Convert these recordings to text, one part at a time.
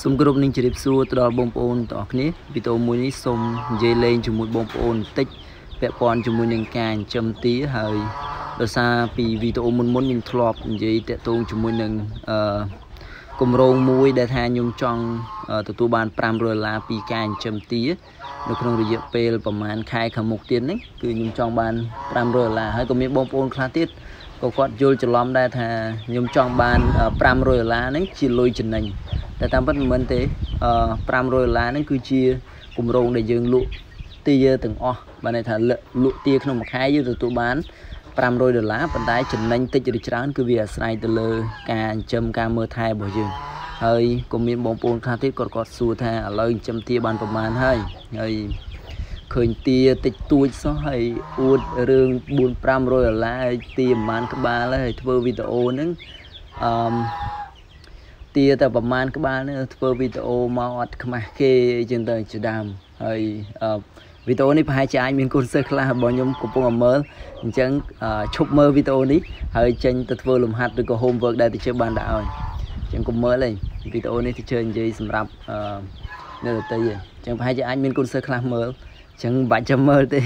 Sum group ninh chirip su tờ bông bồn tọt ní video mùi ní sum dây lên chùm mùi bông bồn tích vẹn còn chùm mùi nâng càng chấm tí hơi đợt xa vì video muốn muốn nhìn thọp dây tẹt tuôn chùm mùi nâng cùng rong mùi để thay nhung trong tụi tụi bạn pram rồi là pi càng chấm tí được không được dễ pel và màn khai khám một tiền đấy cứ nhung trong bàn pram rồi là hơi có miếng bông bồn khá tiết có quạt vô cho lom đây thà nhung trong bàn pram rồi là đấy chỉ lôi chân nành để tam bất mình thế pram rồi lá nó cứ chia cùng rong để dừng lụ tia từng o và này thà lụ tia không một hai như tụi bán pram rồi lá vận tải chỉnh nhanh tích được trắng cứ việc sai từ lơ cà châm ca mơ thai bỏ dừng hơi cùng miếng bóng bồn tha thiết cọt xua thà lời châm tia bàn của màn hơi hơi khởi tia tích tuổi so hơi uốn rương buồn pram rồi lá tia màn các ba là thưa video nữa tia tập màn các bạn thưa video mọt mà kê trên đời chỉ đàm hơi video này phải chạy mình còn sơ là bao nhiêu cũng còn mơ chẳng chụp mơ video này hơi tranh tật vừa lùm hạt được có hôm vợ đây thì chơi bàn đạo chẳng cũng mới lên video này thì chơi gì sầm rạp nơi tây chẳng phải chạy mình còn sơ là mơ chẳng bạn chấm mơ thế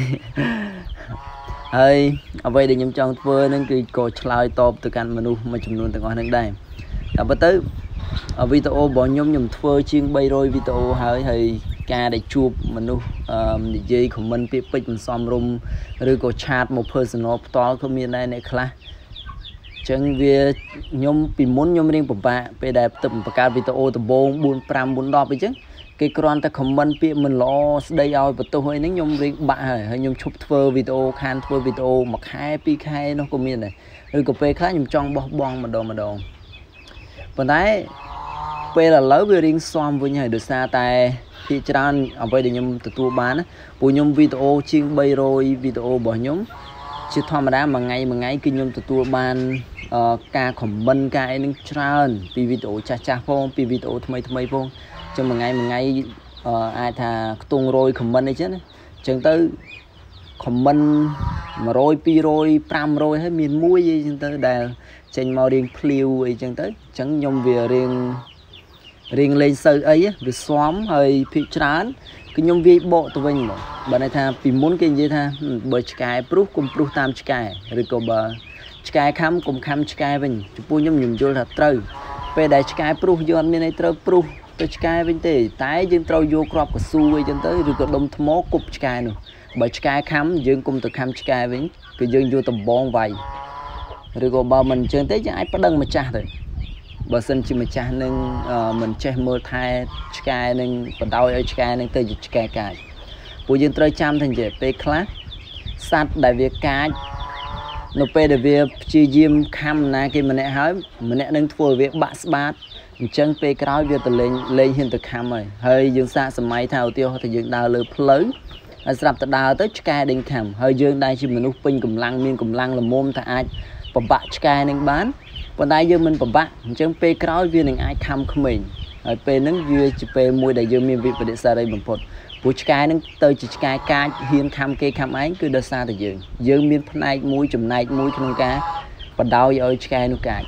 hơi ở đây để nhầm chọn vừa nên cái cột slide top từ căn menu mà chúng luôn từ ngoài đến đây đã bắt tới ở video bỏ nhóm nhầm thơ chiên bay rồi video hơi hơi ca để chụp mình luôn dây của mình bị bịch mình xong rung rồi có chat một personal to không như này này là chẳng vì nhóm bị muốn nhóm riêng của bạn về đẹp tập và ca video từ 4 4 5 4 đọc chứ cái con ta comment bị mình lo đây rồi và tôi hơi nắng nhóm riêng bạn hơi nhóm chụp thơ video khan thơ video mặc hai pk hay nó cũng như này rồi có về khác nhóm trong bong bong mà đồ còn đấy về là lỡ về riêng xong với nhà được xa tay thì tràn ở đây để nhầm từ tua bán của nhóm video chiên bay rồi video bỏ nhóm chưa thoa mà đã mà ngay kinh nhóm từ tua ban ca khổng bân ca nên tràn vì video cha phong vì video thầm phong cho mà ngay ai thà tuôn rồi khổng bân đấy chứ chẳng tới khổng bân mà rồi pi rồi pram rồi hết miền mũi gì chẳng tới đèn trên màu đen plew ấy chẳng tới chẳng nhom về riêng lên sơ ấy về xóm hơi thị trán cái nhóm vi bộ tụi mình bạn này tha vì muốn cái gì tha bởi cái proof cùng proof tam cái rồi có bờ cái khám cùng khám cái mình chụp bôi nhóm nhung vô là trâu về đại cái proof vô anh này trâu proof tới cái bên tề tái dân trâu vô crop của suy chân tới rồi có đông thấm máu cục cái nữa bởi cái khám dân cùng từ khám cái với cái dân vô tầm bong vầy rồi có bờ mình chơi tới ai bắt đằng mà cha rồi bà xin chỉ mình cha nên mình chơi mơ thay cái nên còn đau ở cái nên tới cái bùi dân tôi chăm thành dễ pe class sát đại việt cá nó pe đại việt chi diêm khăm na cái mình lại đang thua việc bát bát chân pe cái việc từ lên hiện từ khăm rồi hơi dương xa sầm máy thao tiêu thì dương đào lợp lớn sập từ đào tới cái đình khăm hơi dương đây chỉ mình úp pin cùng lăng là mồm ta ai và bát cái nên bán còn đây giờ mình bấm bạc chẳng pe cào viên này ai khăm của mình ở pe nắng vừa chỉ pe môi đại dương miền Việt và địa xa đây bấm phốt buổi cái nắng tới chỉ cái cá hiên khăm kê khăm ấy cứ đợt xa từ dương miền Bắc này mũi chùm này mũi trong cá và đau giờ cái nó cài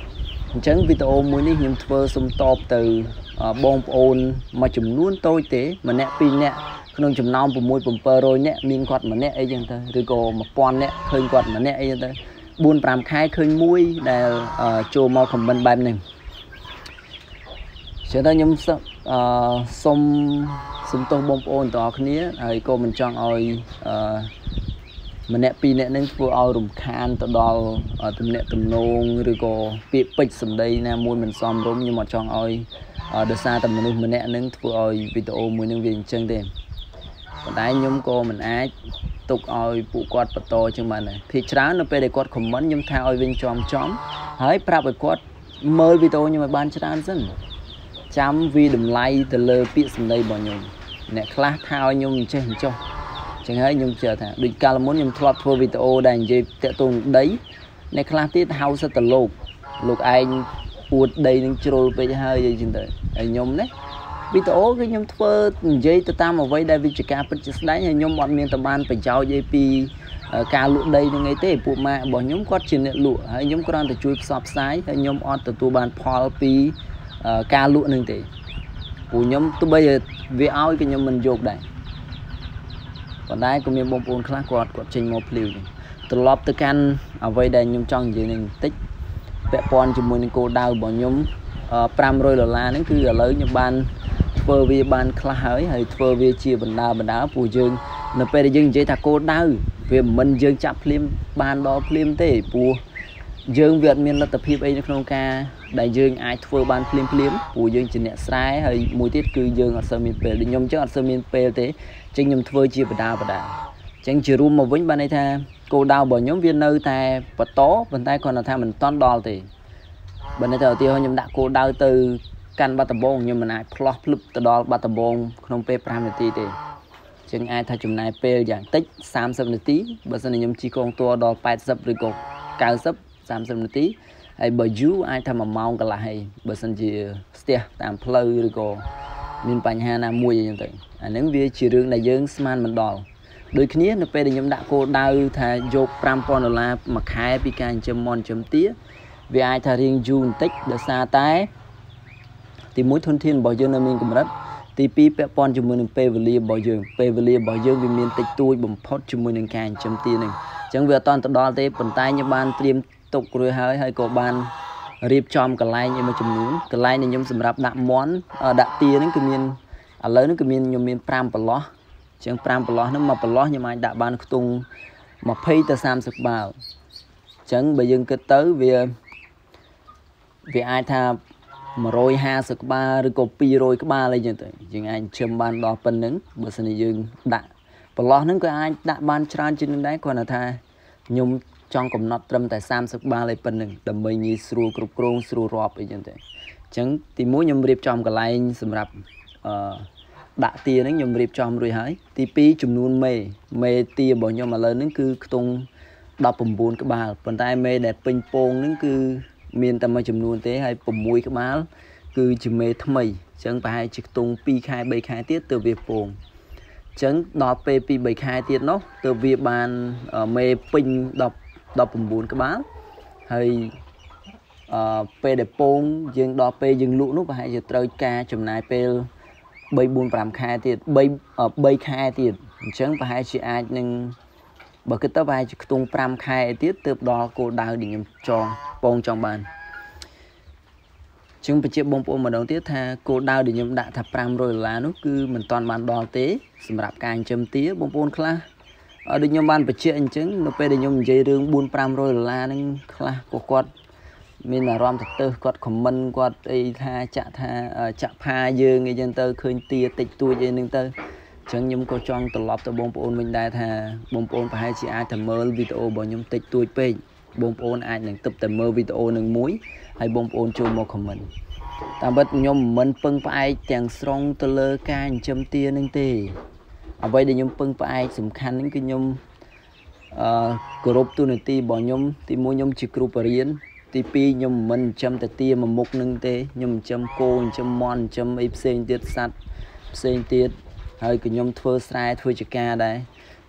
chẳng video mũi này nhung thơ sum top từ bom ôn mà chùm luôn tôi thế mà nẹt pin nẹt không chùm non bùm môi bùm pơ rồi nẹt miên quạt mà nẹt ấy chẳng thôi rồi còn một con nẹt hơi quạt mà nẹt ấy thôi buôn pram khai khơi mũi để cho màu khẩm bên bàn này chúng ta nhóm xông tông bông ôn tỏ khía rồi cô mình chọn oi mình nẹp pin nẹp nên vừa ao rùm khan tỏ đo ở tầm nẹp tầm nông rồi cô bị bịch sầm đây nè môi mình xòm rôm nhưng mà chọn oi được xa tầm mình nẹp nên vừa oi video mười nhân viên chân thêm còn đấy nhóm cô mình ai tục oi phụ quạt bật to chứ mà này thì trá nó về để quạt khủng mẫn nhưng thao oi bên chòm chóm hãy prap với quạt mơ video nhưng mà ban trá dân chăm vi đầm lay từ lơ pịa sầm đây bỏ nhung nè class thao nhung chơi hình cho chẳng hãy nhung chờ thả địch ca là muốn nhung thoát thua video đành gì tệ tùng đấy nè class tiết hao sẽ từ lục anh uột đây nên trôi về hơi gì trên đời anh nhung đấy video cái nhóm thơ dây từ ta mà vây đây vì chỉ cá pictures đấy nhóm bọn miền tây ban phải chào dây pi cá lụa đây những ngày tết phụ mẹ bỏ nhóm quạt truyền điện lụa hay nhóm con từ chuối sọp sái hay nhóm on từ tu ban paul pi cá lụa nên tệ Bố nhóm tôi bây giờ vì áo cái nhóm mình dục đấy. Còn đây cũng như bông bồn khá quạt quạt trình một liều. Tôi lọp tôi can ở vây đây nhóm trong dưới nền tích. Vẽ con chúng mình cô đào bỏ nhóm pram rồi là nó cứ ở lớn như ban phơ vi ban khá hỡi hay phơ vi chia bình đá bù dương. Nó bây giờ dừng chế thả cô đào vì mình dương chạp phim ban đó phim tế bùa. Dương Việt miền là tập hiệp ấy không ca đại dương ai thua ban phim phim của dương chỉ nhẹ sai hay mùi tiết cư dương ở sơ miền tây đi nhom chứ ở sơ miền tây thế tranh nhom thua chia và đà tranh chỉ rum mà với ban này tha cô đào bởi nhóm viên nơi ta và tó bên tay còn là tha mình toàn đo thì bên này thời tiêu nhom đã cô đào từ căn ba tập bông nhưng mà lại plop lúp từ đó ba tập bông không pe pram thì chừng ai thay chùm này pe dạng tích sam sập tí bữa sau này nhom chỉ còn tua đo bài sập rồi cột cao sấp 30 phút hay bởi dù ai thầm mà mong cả lại bởi sân chỉ stia tạm play rồi cô mình bánh hà nào mua gì như vậy anh em về chỉ riêng là dương sman mình đòi đôi khi nó về để nhóm đã cô đau thà dục $5 mà khai pican chấm mòn chấm tía vì ai thà riêng june tích để xa tái thì mối thôn thiên bảo dương là mình cũng rất thì pi pepon chấm mình peveli bảo dương vì mình tích tôi bấm pot chấm mình càng chấm tía này chẳng vừa toàn đo thế phần tay như ban tiêm tục rồi hơi hơi cổ bàn rip chom cả lại nhưng mà chấm nhún cả lại này nhóm sầm rạp đạp món đạp tia đến cái miền ở lớn đến cái miền nhóm miền pram palo chẳng pram palo nó mà palo nhưng mà đạp bàn tung mà pay ta sam sập bào chẳng bây giờ cứ tới vì vì ai tha mà rồi ha sập ba rồi copy rồi cái ba lên như thế nhưng anh chấm bàn đo phần nứng bữa sau này dừng đạp palo nứng cái ai đạp bàn tràn trên đấy còn là tha nhóm trong cùng nọt trâm tại 33 lấy phần đừng đầm bầy như sưu cục rung sưu rộp ấy chẳng thế chẳng thì mỗi nhóm riêng trong cái line sầm rạp đã tia đến nhóm riêng trong rồi hái thì pi chùm luôn mê mê tia bỏ nhau mà lớn đến cứ tung đập bùm bùn các bà phần tay mê đẹp ping pong đến cứ miền tây mà chùm luôn thế hay bùm mũi các bà cứ chùm mê thâm mây chẳng phải chỉ tung pi khai bầy khai tiết từ việc pong chẳng đọp pi bầy khai tiết nó từ việc bàn mê ping đọp đo bùn bùn các bác hay pe để pôn dừng đo pe dừng lũ nút và hãy giờ trôi ca chùm này pe bay bùn làm khai thì bay khai thì chẳng phải hai chị ai nhưng bởi cái tớ vai tung pram khai tiếp từ đó cô đào để nhầm cho pôn trong bàn chúng phải chịu bông pôn mà đầu tiết tha cô đào để nhầm đã thập pram rồi là nó cứ mình toàn bàn đo tế sầm rạp càng chấm tía bông pôn khla ở đây nhóm bạn phải chuyện chứng nó về để nhóm dây đường buôn pram rồi là nên là của quạt mình là rom thật tư quạt của mình quạt ấy tha pha dưa người dân tơ khơi tia tịch tôi dây nên tơ chẳng nhóm có trong tập lọp tập bông bồn mình đại tha bông bồn phải hai chị ai thầm mơ video bỏ nhóm tịch tôi về bông bồn ai nâng tập thầm mơ video nâng muối hay bông bồn cho một của mình tạm biệt nhóm mình phân phải chẳng strong tơ lơ ca chấm tia nâng tì ở vậy để nhóm phân phải sủng khăn những cái nhóm group tu này ti bỏ nhóm thì mua nhóm chỉ group riêng thì pi nhóm mình chấm tại tia mà mục nâng tê nhóm chấm cô chấm mon chấm ít sen tiết sạch sen tiết hơi cái nhóm thưa sai thưa chữ ca đấy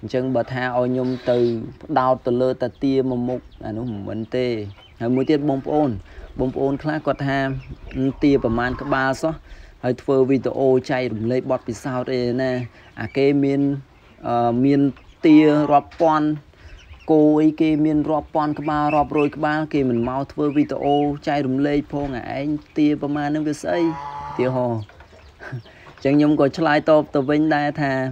chân bật ha ôi nhóm từ đau từ lơ tại tia mà mục là nó mình tê hơi mũi tiết bông ôn khác quạt ha tia và man các ba số hơi phơi video chạy đùm lấy bọt vì sao đây nè cái miền tia robpon cô ấy cái miền robpon các ba rob rồi các ba kia mình mau phơi video chạy đùm lấy phong anh tia và man nó về xây tia hồ chẳng nhung có slide top từ bên đây thà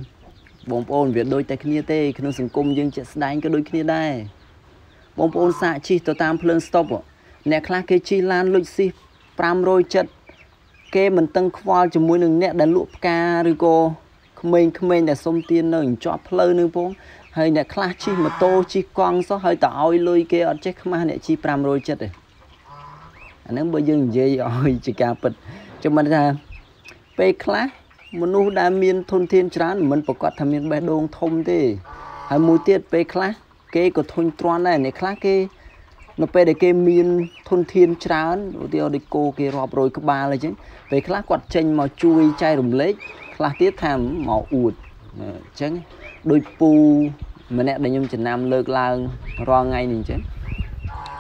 bông ôn việt đôi tay kia tê khi nó sừng cung dương chạy đánh cái đôi kia đây bông ôn xạ chi tao tam pleasure stop nè khác cái chi lan lụi xì pram rồi chật kê mình tăng khoa cho mũi nâng nét đã lụp ca rồi cô mình đã xông tiên nâng cho plơ nâng phố hay nè khá chi mà tô chi con số hơi tỏ ôi lôi kê ở chết mà nè chi pram rồi chết rồi anh em bây giờ dây ôi chị ca bật cho mình ra bê khá một nụ đa miên thôn thiên trán mình phải có thầm miên bài đôn thông thế hay mũi tiết bê khá kê của thôn tròn này nè khá kê nó về để cái miền thôn thiên trán đầu tiêu để cô kia rọp rồi các ba là chứ về khá quạt chanh mà chui chai rùm lấy khá tiết tham màu ụt chứ đôi pu mà nè để nhung Việt Nam lơ lang ro ngay nhìn chứ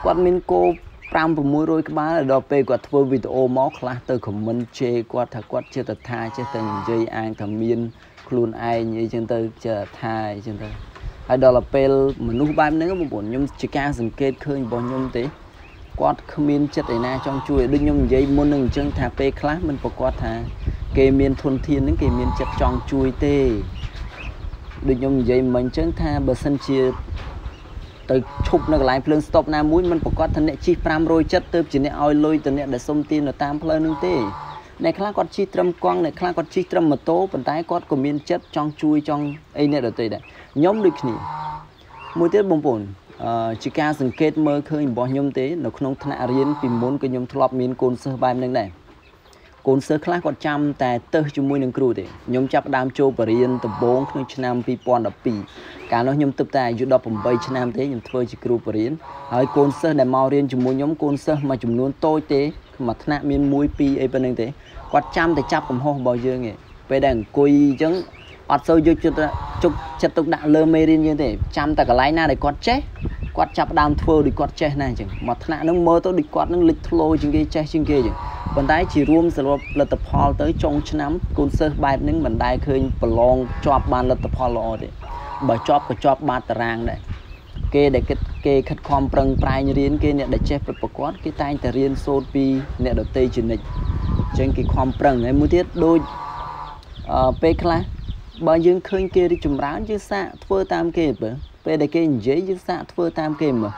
quạt miền cô Pram của mùi rồi các bạn là đọc về quạt vô video móc là từ của mình chê quạt chưa thật thai chứ tình dây an thầm miên luôn ai như chân tư chờ thai chân tư hay đó là pel mình lúc ba nữa một buồn nhung chỉ ca dừng kết khơi bỏ nhung tí quạt không miên chất để na trong chuối đứt nhung dây môn nừng chân thà pe class mình bỏ quạt thà kề miên thuần thiên đến kề miên chất trong chuối tê đứt nhung dây mình chân thà bờ sân chia tới chụp nó lại phun stop na mũi mình bỏ quạt thân này chi pram rồi chất tới chỉ này oi lôi tới này để xông tin là tam phơi nương tê này khá quạt chi trâm quăng này khá quạt chi trâm mà tố phần tái quạt của miên chất trong chui trong ấy này là tùy đấy nhóm lịch nhỉ mùi tiết bông bồn chỉ ca dừng kết mơ khơi bỏ nhóm tế nó không thà riêng tìm muốn cái nhóm thọp miên cồn sơ bài mình này cồn sơ khá quạt trăm tại tơ cho mùi nâng cừu thế nhóm chắp đam châu và riêng tập bốn không chăn nam vi pon đập pì cả nó nhóm tập tài dụ đập bay chăn nam thế nhóm thôi chỉ cừu và riêng hỏi cồn sơ để mau riêng cho mùi nhóm cồn sơ mà chúng luôn tôi tế mà thà miên mùi pi ấy bên thế quạt trăm thì chắp cũng không bao giờ nghe về đằng quỳ chứng quạt sâu vô chất tục đạn lơ mê riêng như thế trăm ta cả lái na để quạt chết quạt chắp đam thua đi quạt chết này chừng mà thà nó mơ tôi đi quạt nó lịch thua trên cái chết trên kia chừng vận tải chỉ room là tập hall tới trong chân nắm côn sơ bài những vận tải khơi plong cho bàn là tập hall rồi đấy bởi cho ba rang đấy kê để kê khát khom prang prai như riêng kê nè để chết vật quạt cái tay ta riêng sôi pi nè đầu tây chuyển lịch trên cái khom prang ấy mới thiết đôi pe class bao nhiêu khơi kê đi chùm rán chứ xạ thưa tam kê bờ pe để kê dễ chứ xạ thưa tam kê mà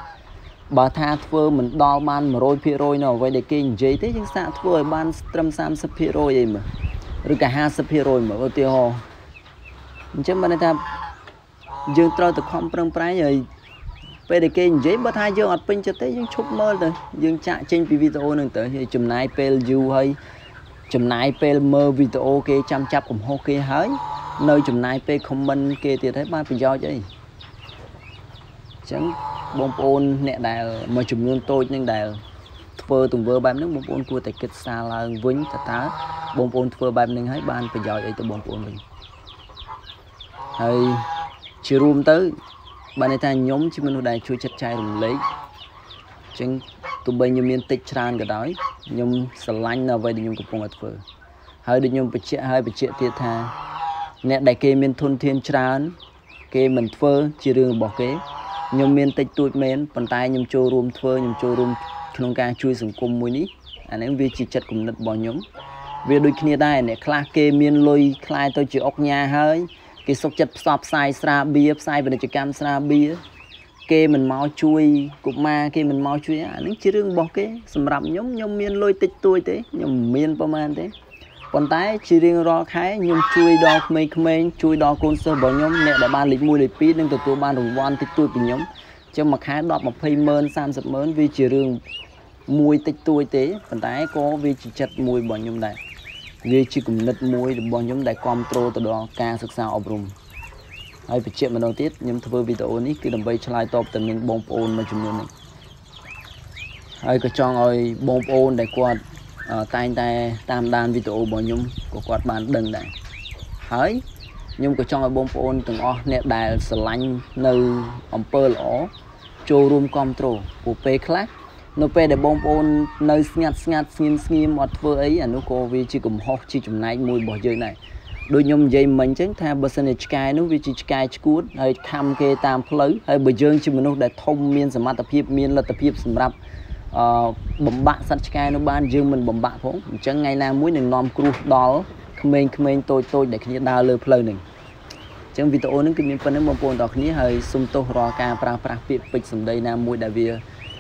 bà tha thưa mình đo ban mà rồi phi rồi nào vậy để kê dễ thế chứ xạ thưa ban trăm sam sấp phi rồi vậy mà rồi cả hai sấp phi rồi mà ô tiêu ho chứ mà này ta dương trôi từ khom prang prai rồi về để kênh dễ bắt hai dương ở bên cho tới dương chụp mơ rồi dương chạy trên video này tới thì chùm này pel du hay chùm này pel mơ video kê chăm chắp cũng ok hết nơi chùm này pel comment kê thì thấy ba video chứ chẳng bom ôn nè đài mà chùm luôn tôi nhưng đài phơ tùng vơ bám nước bom ôn cua tại kết xa là vĩnh thật tá bom ôn phơ bám nên hết ban video ấy từ bom ôn mình hay chưa room tới bạn ấy ta nhóm chứ mình đại chui chặt chai rồi lấy trên tụi bây nhiêu miền tây tràn cả đói nhom sắn là vậy đi nhom cục bông phở hơi đi nhom bị chẹt thiệt thà nè đại kê miền thôn thiên tràn kê mình phở chỉ đường bỏ kế nhom miền tây tụi men bàn tay nhom trôi rùm phở nhom trôi rùm không ca chui sừng côm mùi ní anh em vì chỉ chặt cùng nứt bỏ nhóm về đôi khi đây nè kla kê miền lôi kla tôi chỉ ốc nhà hơi cái sốc chất sọp sai sra bia sai về cho cam sra bia kê mình mau chui cục ma kê mình mau chui à những chuyện bỏ kê sầm rậm nhóm nhóm miên lôi tịch tôi thế nhóm miên poman thế còn tái chỉ riêng ro khái nhóm chui đo mình chui đo con sơ bỏ nhóm nhẹ đã ban lịch mùi để pít nên từ tôi ban đồng quan tịch tôi bị nhóm cho mặc khái đọt một phây mơn sam sập mơn vì chỉ riêng mùi tịch tôi thế còn tái có vì chỉ chặt mùi bỏ nhóm này vì chỉ cùng nứt mũi bỏ nhóm đại control từ đó ca sực sao ôm hay phải chuyện mà đầu tiết nhóm thưa video này cứ đầm bay slide top từ mình bom ôn mà chúng mình hay cái trang ơi bom ôn đại quạt tay tam đan video bỏ nhóm của quạt bàn đừng đại hỡi nhưng cái trang ơi bom ôn từng o nè đại slanh nơi amper lỏ showroom control của p class nó về để bom ôn nơi ngặt nghiêm một vừa ấy à nó cô vì chỉ cùng học chỉ chủng này mùi bỏ rơi này đôi nhom dây mình tránh tha percentage sky nó vì chỉ sky cuốn hay cam kê tam lấy hay bởi dương chỉ mình nó để thông miên sầm mặt tập hiệp miên là tập hiệp sầm rập bấm bạn sẵn sky nó ban dương mình bấm bạn phóng chẳng ngày nào mũi đừng nom cru đó comment tôi để khi đào lơ play này chẳng vì tôi nó cứ miên phần nó bom ôn đó khi hơi sum to ro ca pra pịt pịch sầm đây nam mũi đại việt